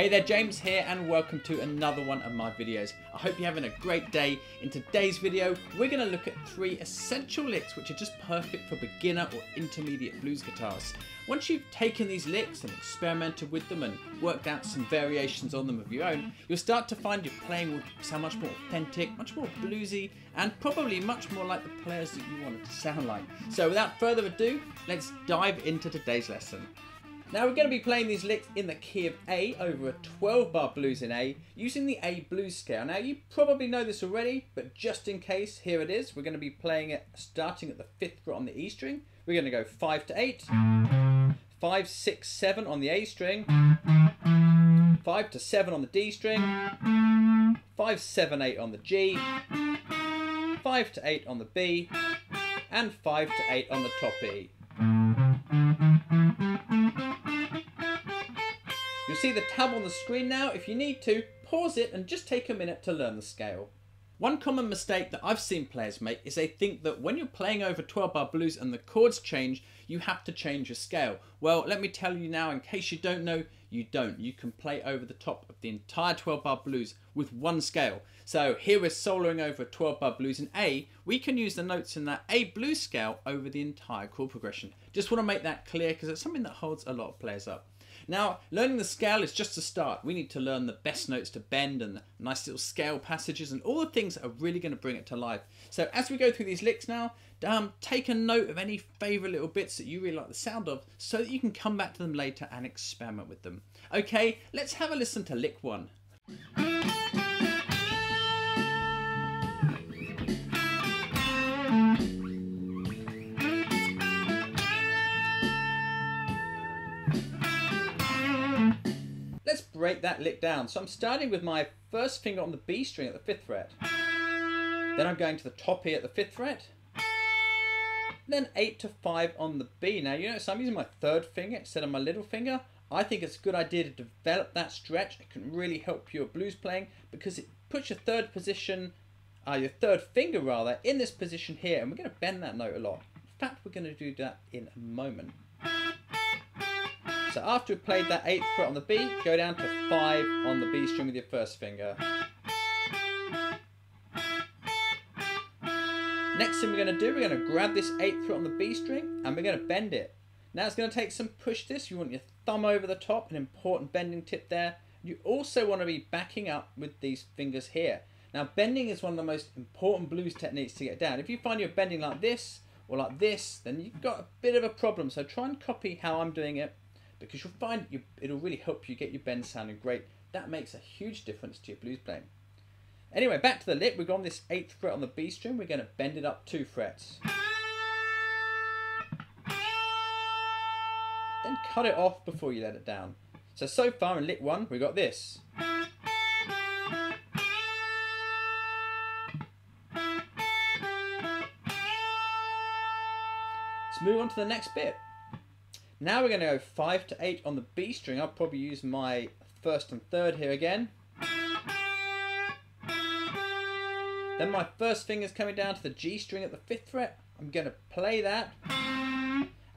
Hey there, James here, and welcome to another one of my videos. I hope you're having a great day. In today's video, we're going to look at 3 essential licks which are just perfect for beginner or intermediate blues guitars. Once you've taken these licks and experimented with them and worked out some variations on them of your own, you'll start to find your playing will sound much more authentic, much more bluesy, and probably much more like the players that you want it to sound like. So without further ado, let's dive into today's lesson. Now we're going to be playing these licks in the key of A over a 12-bar blues in A using the A blues scale. Now you probably know this already, but just in case, here it is. We're going to be playing it starting at the 5th fret on the E string. We're going to go 5 to 8, 5, 6, 7 on the A string, 5 to 7 on the D string, 5, 7, 8 on the G, 5 to 8 on the B, and 5 to 8 on the top E. You'll see the tab on the screen now. If you need to, pause it and just take a minute to learn the scale. One common mistake that I've seen players make is they think that when you're playing over 12-bar blues and the chords change, you have to change your scale. Well, let me tell you now, in case you don't know, you don't. You can play over the top of the entire 12-bar blues with one scale. So here we're soloing over 12-bar blues in A. We can use the notes in that A blues scale over the entire chord progression. Just want to make that clear because it's something that holds a lot of players up. Now, learning the scale is just a start. We need to learn the best notes to bend and the nice little scale passages and all the things that are really going to bring it to life. So as we go through these licks now, take a note of any favourite little bits that you really like the sound of so that you can come back to them later and experiment with them. Okay, let's have a listen to lick 1. Let's break that lick down. So I'm starting with my first finger on the B string at the 5th fret. Then I'm going to the top E at the 5th fret. Then 8 to 5 on the B. Now you notice I'm using my 3rd finger instead of my little finger. I think it's a good idea to develop that stretch. It can really help your blues playing because it puts your 3rd position, your third finger rather, in this position here. And we're going to bend that note a lot. In fact, we're going to do that in a moment. So after we've played that 8th fret on the B, go down to 5 on the B string with your 1st finger. Next thing we're going to do, we're going to grab this 8th fret on the B string and we're going to bend it. Now it's going to take some push this. You want your thumb over the top, an important bending tip there. You also want to be backing up with these fingers here. Now bending is one of the most important blues techniques to get down. If you find you're bending like this or like this, then you've got a bit of a problem. So try and copy how I'm doing it, because you'll find it'll really help you get your bend sounding great. That makes a huge difference to your blues playing. Anyway, back to the lick. We've got this 8th fret on the B string. We're going to bend it up 2 frets. Then cut it off before you let it down. So far in lick 1, we've got this. Let's move on to the next bit. Now we're going to go 5 to 8 on the B string. I'll probably use my 1st and 3rd here again. Then my 1st finger's coming down to the G string at the 5th fret. I'm going to play that.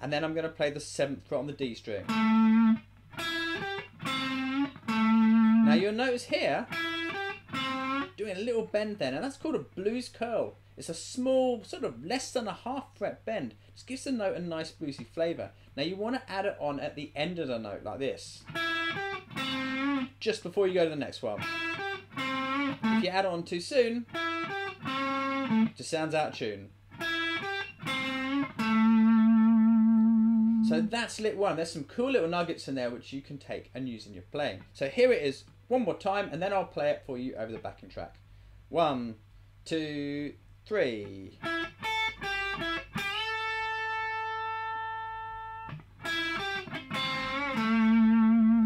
And then I'm going to play the 7th fret on the D string. Now you'll notice here, doing a little bend there. Now that's called a blues curl. It's a small, sort of less than a 1/2 fret bend. Just gives the note a nice bluesy flavour. Now you want to add it on at the end of the note, like this. Just before you go to the next one. If you add it on too soon, it just sounds out of tune. So that's lick 1. There's some cool little nuggets in there which you can take and use in your playing. So here it is one more time, and then I'll play it for you over the backing track. 1, 2, 3.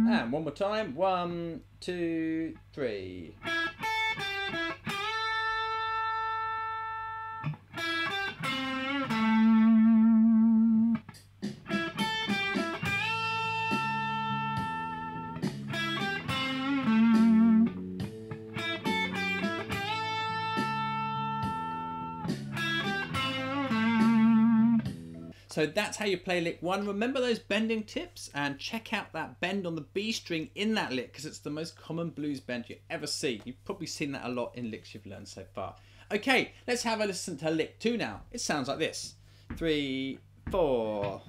And one more time. 1, 2, 3. So that's how you play lick one. Remember those bending tips and check out that bend on the B string in that lick, because it's the most common blues bend you ever see. You've probably seen that a lot in licks you've learned so far. Okay, let's have a listen to lick two now. It sounds like this. 3, 4.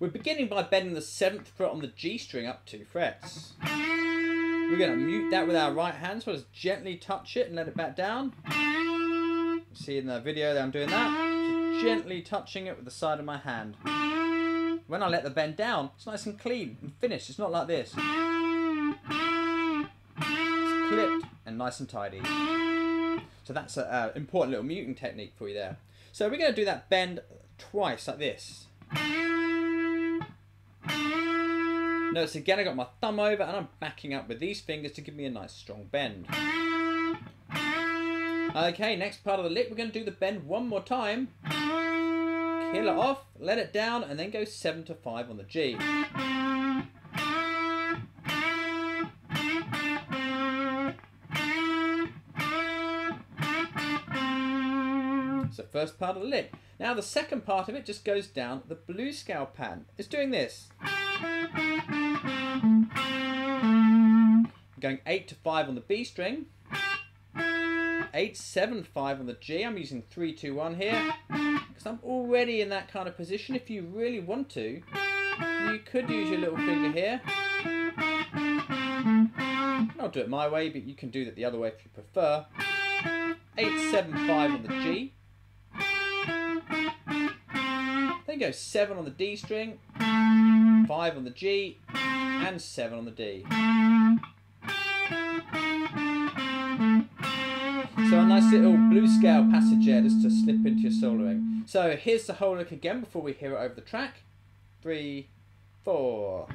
We're beginning by bending the 7th fret on the G string up 2 frets. We're going to mute that with our right hand, so just gently touch it and let it back down. You see in the video that I'm doing that, just gently touching it with the side of my hand. When I let the bend down, it's nice and clean and finished. It's not like this. It's clipped and nice and tidy. So that's an important little muting technique for you there. So we're going to do that bend twice like this. Notice again I got my thumb over and I'm backing up with these fingers to give me a nice strong bend. Okay, next part of the lick we're going to do the bend one more time. Kill it off, let it down and then go 7 to 5 on the G. So first part of the lick. Now the second part of it just goes down the blues scale pattern. It's doing this. I'm going 8 to 5 on the B string, 8, 7, 5 on the G. I'm using 3, 2, 1 here because I'm already in that kind of position. If you really want to, you could use your little finger here. I'll do it my way, but you can do that the other way if you prefer. 8, 7, 5 on the G, then go 7 on the D string, 5 on the G and 7 on the D. So a nice little blues scale passage there just to slip into your soloing. So here's the whole lick again before we hear it over the track. 3, 4.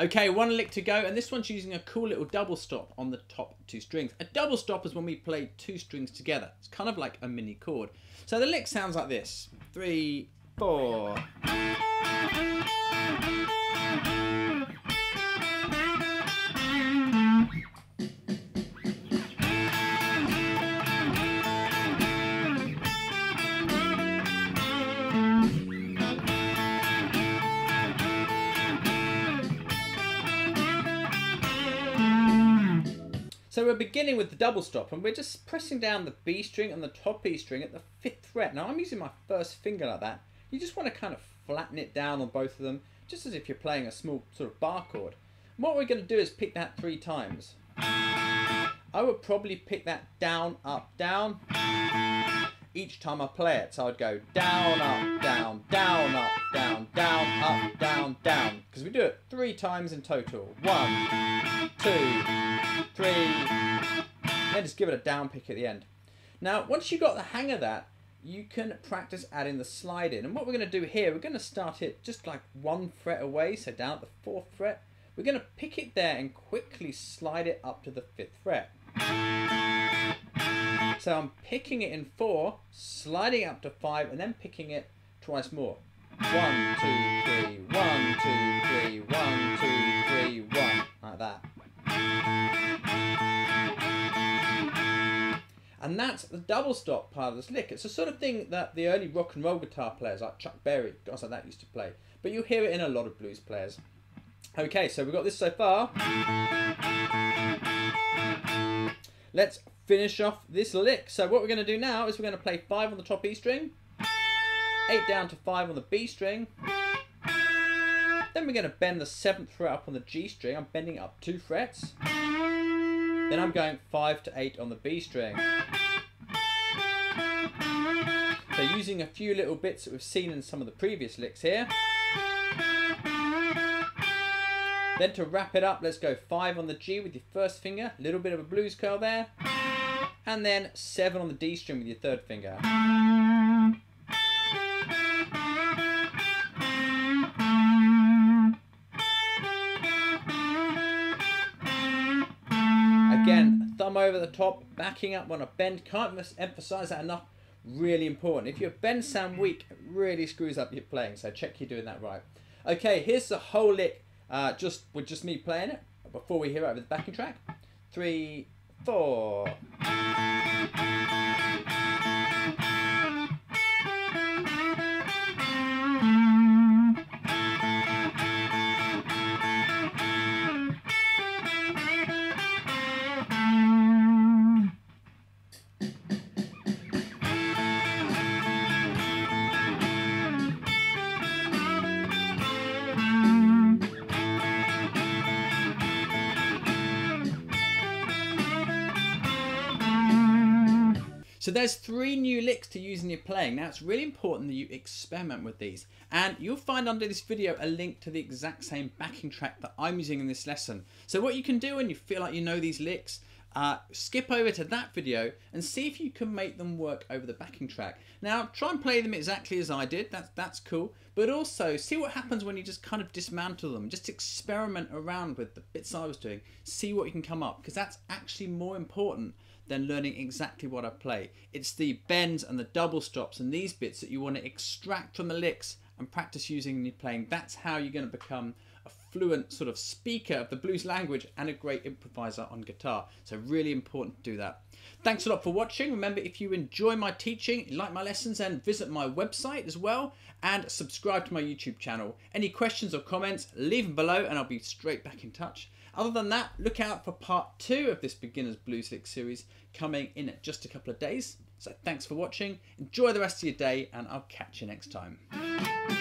Okay, one lick to go, and this one's using a cool little double stop on the top 2 strings. A double stop is when we play 2 strings together. It's kind of like a mini chord. So the lick sounds like this. 3, 4. So we're beginning with the double stop and we're just pressing down the B string and the top E string at the 5th fret. Now I'm using my first finger like that. You just want to kind of flatten it down on both of them, just as if you're playing a small sort of bar chord. And what we're going to do is pick that 3 times. I would probably pick that down, up, down each time I play it. So I'd go down, up, down, up, down. Because we do it 3 times in total. 1, 2, 3, then just give it a down pick at the end. Now once you've got the hang of that, you can practice adding the slide in, and what we're going to do here, we're going to start it just like 1 fret away, so down at the 4th fret. We're going to pick it there and quickly slide it up to the 5th fret. So I'm picking it in 4, sliding up to 5 and then picking it twice more. 1, 2, 3, 1, 2, 3, 1, 2, 3, 1, like that. And that's the double stop part of this lick. It's the sort of thing that the early rock and roll guitar players like Chuck Berry, guys like that, used to play. But you'll hear it in a lot of blues players. Okay, so we've got this so far. Let's finish off this lick. So what we're going to do now is we're going to play 5 on the top E string, 8 down to 5 on the B string, Then we're going to bend the 7th fret up on the G string. I'm bending up 2 frets. Then I'm going 5 to 8 on the B string. So using a few little bits that we've seen in some of the previous licks here. Then to wrap it up, let's go 5 on the G with your first finger, a little bit of a blues curl there. And then 7 on the D string with your 3rd finger. Again, thumb over the top, backing up on a bend. Can't emphasize that enough. Really important. If your bends sound weak, it really screws up your playing, so check you're doing that right. Okay, here's the whole lick with just me playing it before we hear over the backing track. 3, 4. So there's 3 new licks to use in your playing. Now it's really important that you experiment with these, and you'll find under this video a link to the exact same backing track that I'm using in this lesson. So what you can do when you feel like you know these licks, skip over to that video and see if you can make them work over the backing track. Now try and play them exactly as I did, that's cool, but also see what happens when you just kind of dismantle them, just experiment around with the bits I was doing, see what you can come up, because that's actually more important than learning exactly what I play. It's the bends and the double stops and these bits that you want to extract from the licks and practice using in your playing. That's how you're going to become a fluent sort of speaker of the blues language and a great improviser on guitar. So really important to do that. Thanks a lot for watching. Remember, if you enjoy my teaching, like my lessons, then visit my website as well and subscribe to my YouTube channel. Any questions or comments, leave them below and I'll be straight back in touch. Other than that, look out for part 2 of this Beginner's Blues Lick series coming in just a couple of days. So thanks for watching, enjoy the rest of your day, and I'll catch you next time.